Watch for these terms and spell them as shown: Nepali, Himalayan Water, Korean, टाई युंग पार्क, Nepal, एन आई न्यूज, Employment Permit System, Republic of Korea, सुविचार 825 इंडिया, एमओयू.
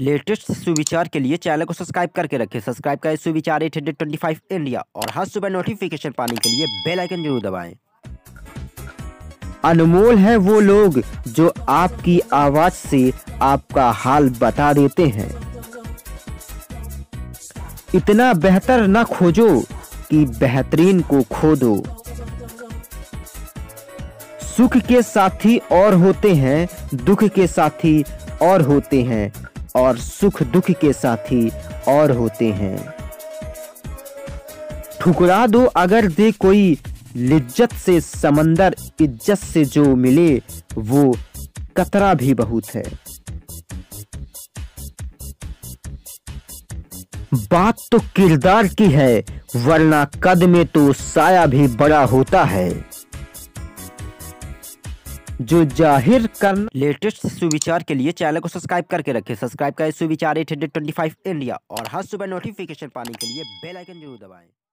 Latest सुविचार के लिए चैनल को सब्सक्राइब करके रखें। सब्सक्राइब करें सुविचार 825 इंडिया और हर सुबह नोटिफिकेशन पाने के लिए बेल आइकन जरूर दबाएं। अनमोल है वो लोग जो आपकी आवाज से आपका हाल बता देते हैं। इतना बेहतर ना खोजो कि बेहतरीन को खो दो। सुख के साथी और होते हैं, दुख के साथी और होते हैं, और सुख दुख के साथी और होते हैं। ठुकरा दो अगर दे कोई लिज्जत से समंदर, इज्जत से जो मिले वो कतरा भी बहुत है। बात तो किरदार की है, वरना कद में तो साया भी बड़ा होता है। जो जाहिर करना। लेटेस्ट सुविचार के लिए चैनल को सब्सक्राइब करके रखें। सब्सक्राइब करें सुविचार 825 इंडिया और हर सुबह नोटिफिकेशन पाने के लिए बेल आइकन जरूर दबाएं।